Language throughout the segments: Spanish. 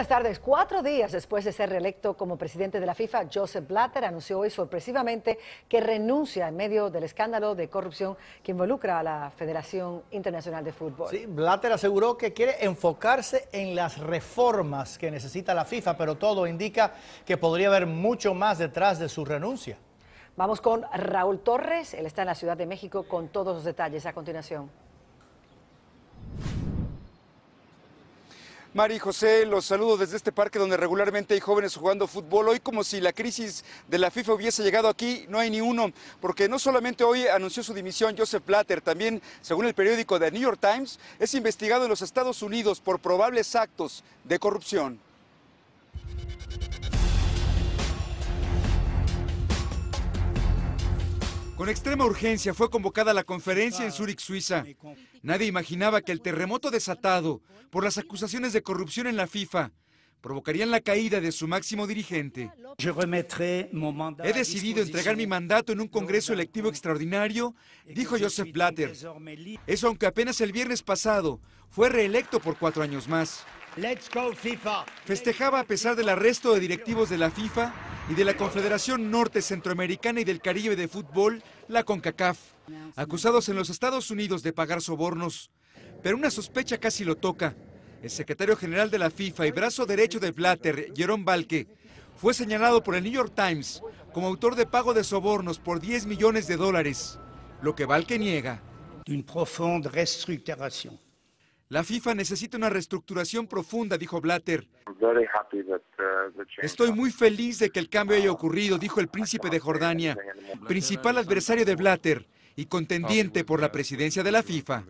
Buenas tardes. 4 días después de ser reelecto como presidente de la FIFA, Joseph Blatter anunció hoy sorpresivamente que renuncia en medio del escándalo de corrupción que involucra a la Federación Internacional de Fútbol. Sí, Blatter aseguró que quiere enfocarse en las reformas que necesita la FIFA, pero todo indica que podría haber mucho más detrás de su renuncia. Vamos con Raúl Torres, él está en la Ciudad de México con todos los detalles a continuación. Mari y José, los saludo desde este parque donde regularmente hay jóvenes jugando fútbol. Hoy, como si la crisis de la FIFA hubiese llegado aquí, no hay ni uno, porque no solamente hoy anunció su dimisión Joseph Blatter, también, según el periódico The New York Times, es investigado en los Estados Unidos por probables actos de corrupción. Con extrema urgencia fue convocada la conferencia en Zúrich, Suiza. Nadie imaginaba que el terremoto desatado por las acusaciones de corrupción en la FIFA provocarían la caída de su máximo dirigente. He decidido entregar mi mandato en un congreso electivo extraordinario, dijo Joseph Blatter. Eso aunque apenas el viernes pasado fue reelecto por 4 años más. Festejaba a pesar del arresto de directivos de la FIFA y de la Confederación Norte Centroamericana y del Caribe de Fútbol, la CONCACAF, acusados en los Estados Unidos de pagar sobornos. Pero una sospecha casi lo toca. El secretario general de la FIFA y brazo derecho de Blatter, Jerome Valcke, fue señalado por el New York Times como autor de pago de sobornos por $10 millones, lo que Valcke niega. La FIFA necesita una reestructuración profunda, dijo Blatter. Estoy muy feliz de que el cambio haya ocurrido, dijo el príncipe de Jordania, principal adversario de Blatter y contendiente por la presidencia de la FIFA.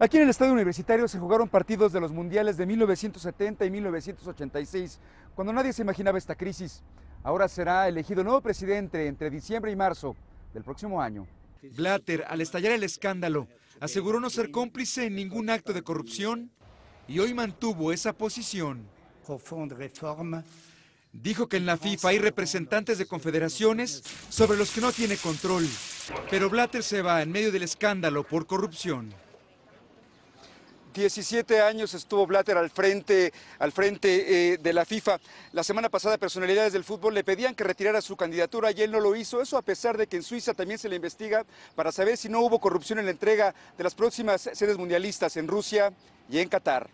Aquí en el Estadio Universitario se jugaron partidos de los mundiales de 1970 y 1986, cuando nadie se imaginaba esta crisis. Ahora será elegido nuevo presidente entre diciembre y marzo del próximo año. Blatter, al estallar el escándalo, aseguró no ser cómplice en ningún acto de corrupción y hoy mantuvo esa posición. Dijo que en la FIFA hay representantes de confederaciones sobre los que no tiene control, pero Blatter se va en medio del escándalo por corrupción. 17 años estuvo Blatter al frente de la FIFA. La semana pasada personalidades del fútbol le pedían que retirara su candidatura y él no lo hizo. Eso a pesar de que en Suiza también se le investiga para saber si no hubo corrupción en la entrega de las próximas sedes mundialistas en Rusia y en Qatar.